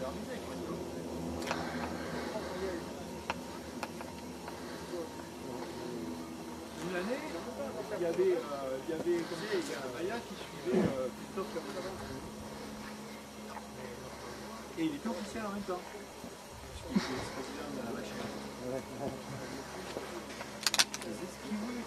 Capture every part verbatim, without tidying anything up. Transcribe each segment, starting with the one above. Une année, il y avait, euh, il y avait comme il y a Aya qui suivait euh, Christophe Capossavant. Et il était officiel en même temps. Il se passe bien à la machine. C'est ce qu'il voulait.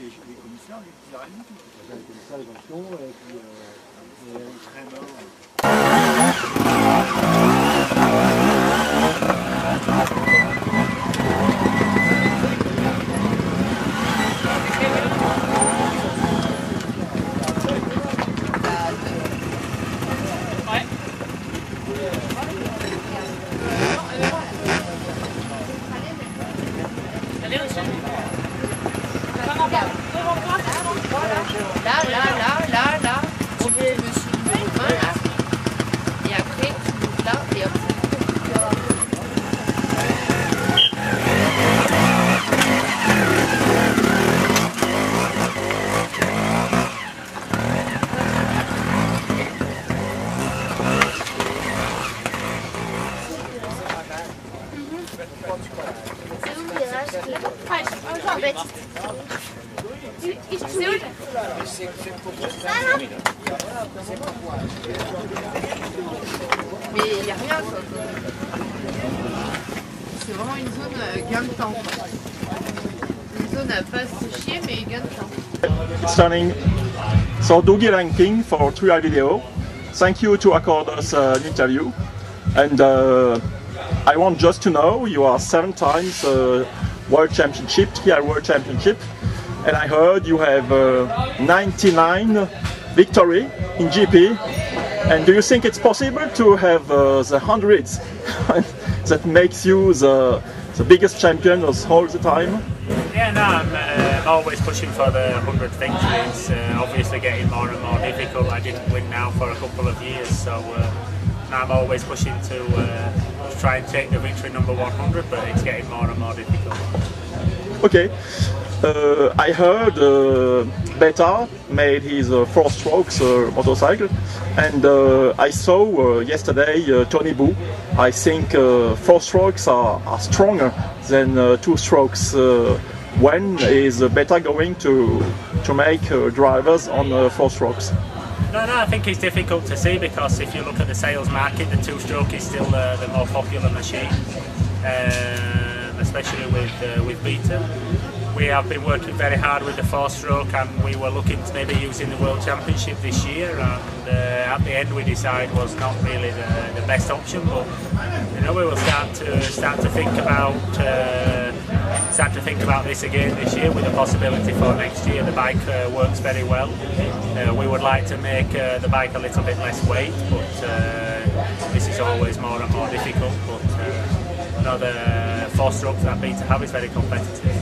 Et les commissaires, ils n'arrêtent du tout. Les commissaires, ils ont le et puis... Euh, et, euh, So Dougie Lanking for three R video. Thank you to accord us uh, an interview. And uh, I want just to know you are seven times uh, World Championship, three R World Championship, and I heard you have uh, ninety-nine victory in G P. And do you think it's possible to have uh, the hundreds that makes you the, the biggest champion of all the time? Yeah, no, I'm uh, always pushing for the hundredth victory. It's uh, obviously getting more and more difficult. I didn't win now for a couple of years, so uh, I'm always pushing to uh, try and take the victory number one hundred, but it's getting more and more difficult. Okay, uh, I heard uh, Beta made his uh, four strokes uh, motorcycle, and uh, I saw uh, yesterday uh, Tony Bou. I think uh, four strokes are, are stronger than uh, two strokes. Uh, When is Beta going to to make uh, drivers on uh, four strokes? No, no, I think it's difficult to see because if you look at the sales market, the two-stroke is still uh, the more popular machine, uh, especially with uh, with Beta. We have been working very hard with the four-stroke, and we were looking to maybe using the World Championship this year. And uh, at the end, we decided was not really the, the best option. But you know, we will start to start to think about. Uh, Start to think about this again this year with a possibility for next year. The bike uh, works very well. Uh, we would like to make uh, the bike a little bit less weight, but uh, this is always more and more difficult. But uh, another four-stroke that Beta have is very competitive.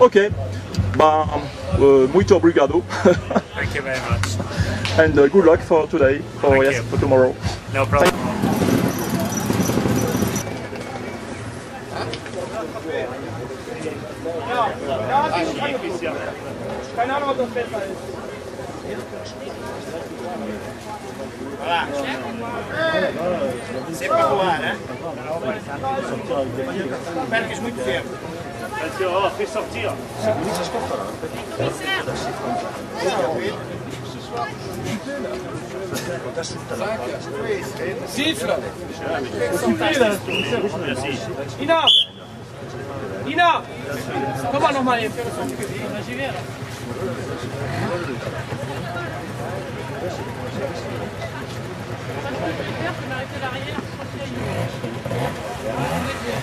Okay, bah, uh, muito obrigado. Thank you very much. And uh, good luck for today, or yes, for tomorrow. No problem. Thank Voilà. C'est pas loin, hein? Perché c'est molto fermo. Oh, fais sortir. Siffle. Enough. Enough. Comment on va aller faire son cuisine? J'y vais là.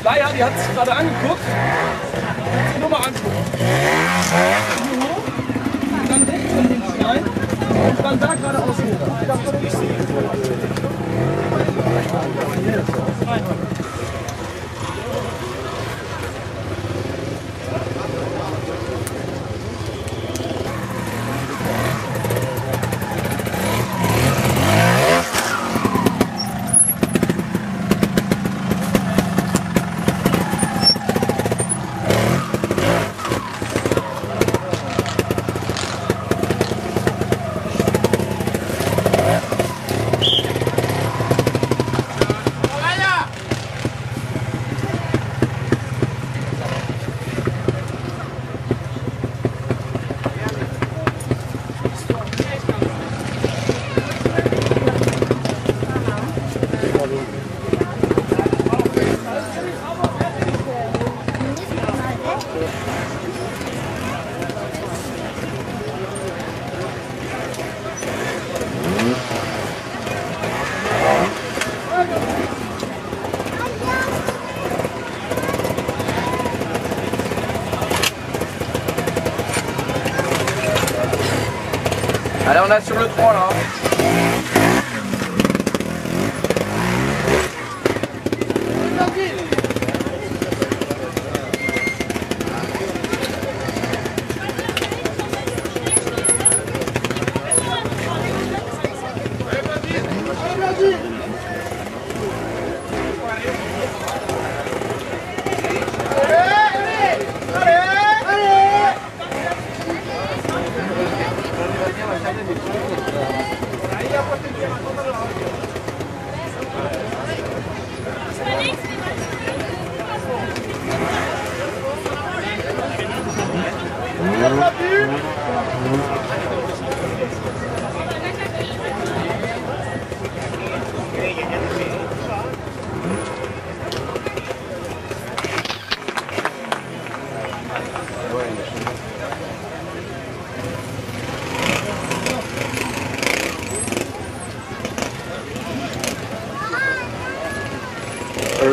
Na ja, die hat es gerade angeguckt. Die Nummer angucken. Hier hoch, dann rechts und links rein und dann da geradeaus hoch. Da würde ich sehen. Thank you. Don't let your roots water off.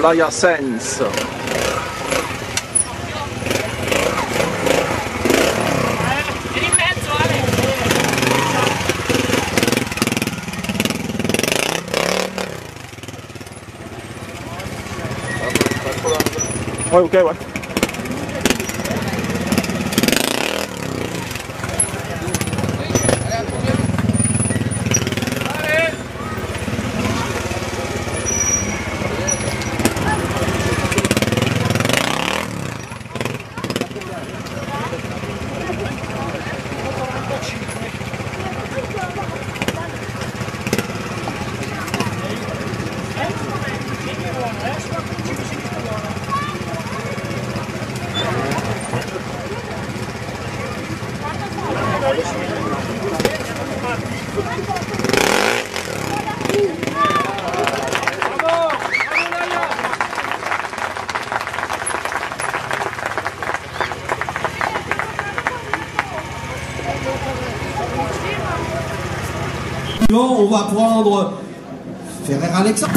Roya senso. Oh, okay, one. On va prendre Ferrer Alexandre.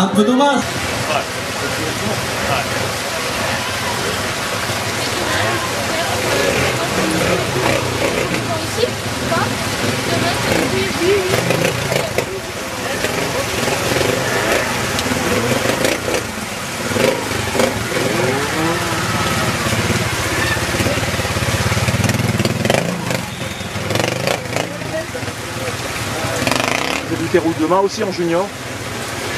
Un peu dommage. J'ai du demain aussi en junior.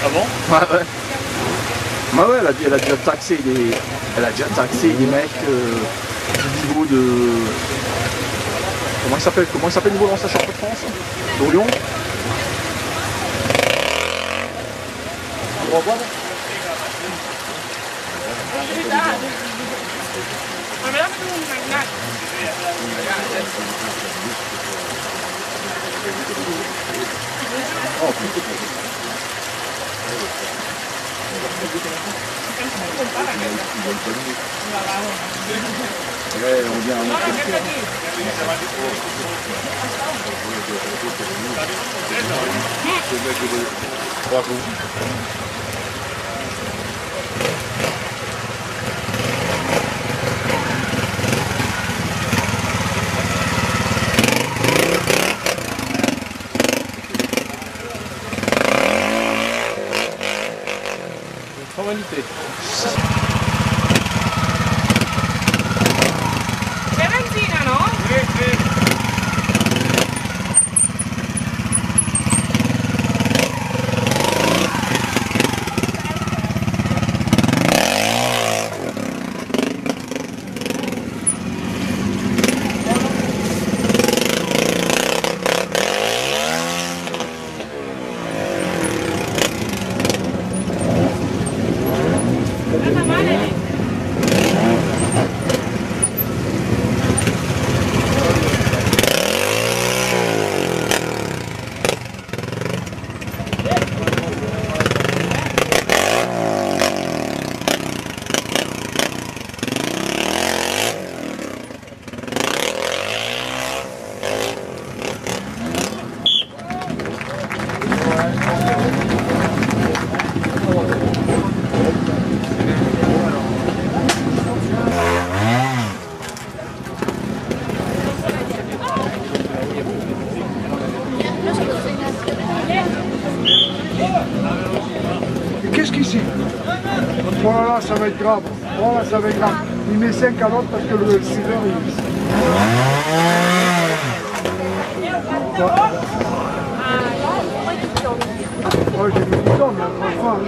Ah bon? Ouais, ouais. Bah ouais, elle a, elle a déjà taxé les, elle a déjà taxé les mecs euh, du niveau de... Comment il s'appelle? Comment il s'appelle le niveau dans sa chambre de France? Dans Lyon? Oh, beautiful. C'è benzina, no? Sì, sì. Voilà, ça va être grave. Voilà, ça va être grave. Il met cinq à l'autre parce que le suiveur il. Oh, j'ai mis du temps, mais après trois.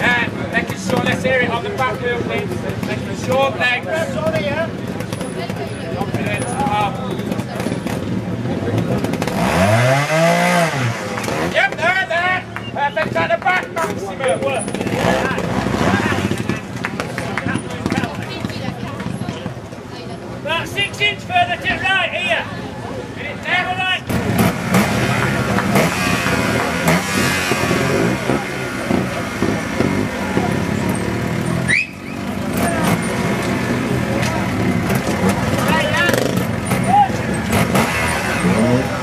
And thank you so let's hear it on the back wheel, please. Thank you so much. Yep, there, there! Perfect at the back, maximum! About six inches further to right here! Get it there, alright? Thank you.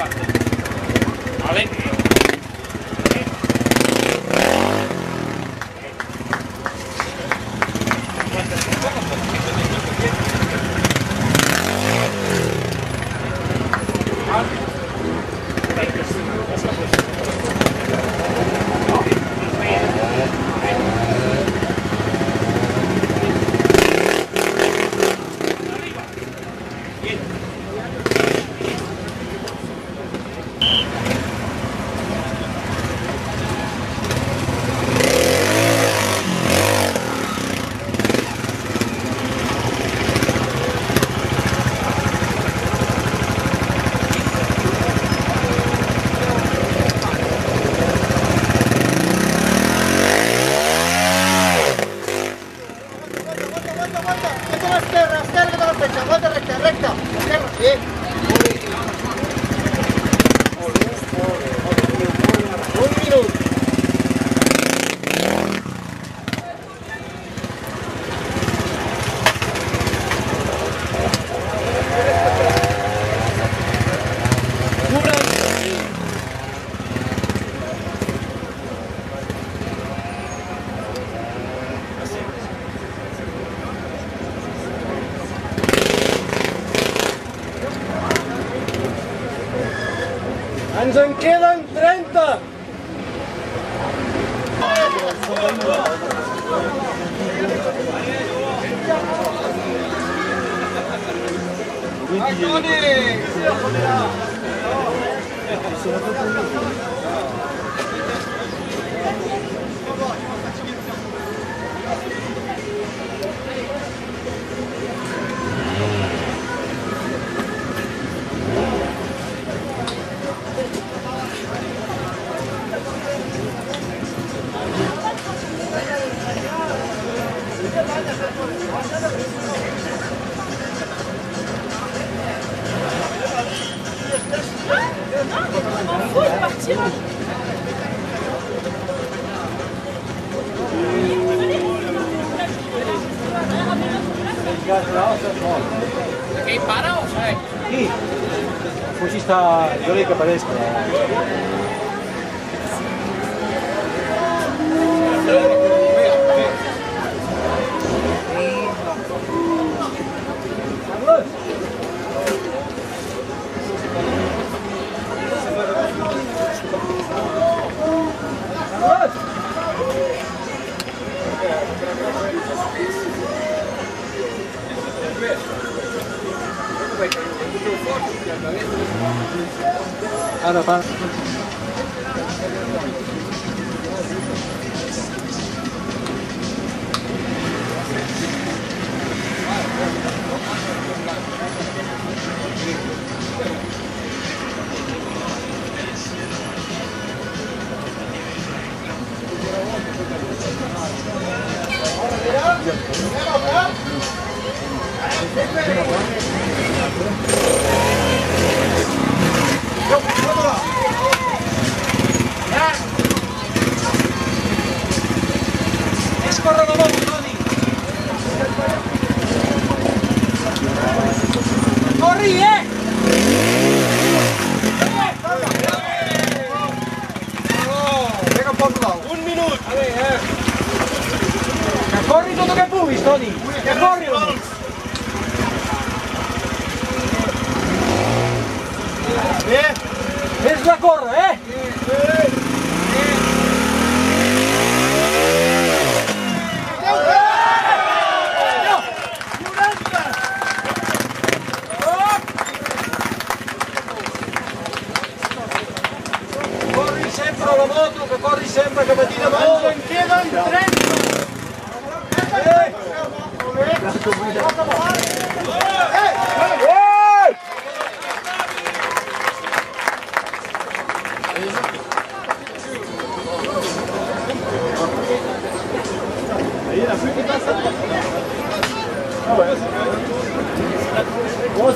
Bon,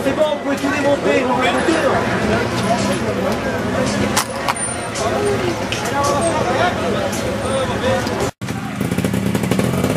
c'est bon, vous pouvez tout démonter, vous pouvez tout démonter.